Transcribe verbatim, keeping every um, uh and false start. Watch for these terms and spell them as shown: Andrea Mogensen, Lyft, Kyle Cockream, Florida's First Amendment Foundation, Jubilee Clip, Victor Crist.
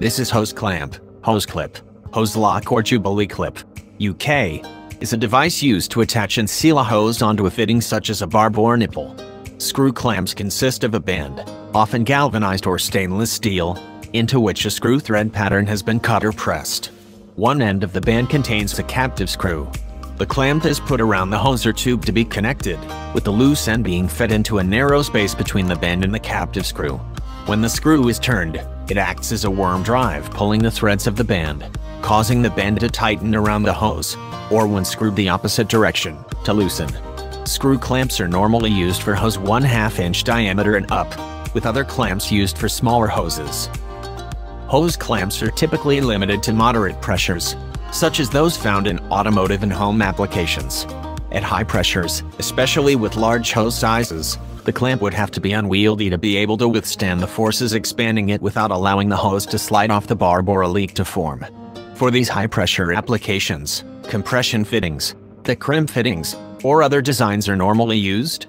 This is hose clamp, hose clip, hose lock or Jubilee Clip, U K, is a device used to attach and seal a hose onto a fitting such as a barb or nipple. Screw clamps consist of a band, often galvanized or stainless steel, into which a screw thread pattern has been cut or pressed. One end of the band contains a captive screw. The clamp is put around the hose or tube to be connected, with the loose end being fed into a narrow space between the band and the captive screw. When the screw is turned, it acts as a worm drive, pulling the threads of the band, causing the band to tighten around the hose, or when screwed the opposite direction, to loosen. Screw clamps are normally used for hose one half inch diameter and up, with other clamps used for smaller hoses. Hose clamps are typically limited to moderate pressures, such as those found in automotive and home applications. At high pressures, especially with large hose sizes, the clamp would have to be unwieldy to be able to withstand the forces expanding it without allowing the hose to slide off the barb or a leak to form. For these high-pressure applications, compression fittings, thick rim fittings, or other designs are normally used,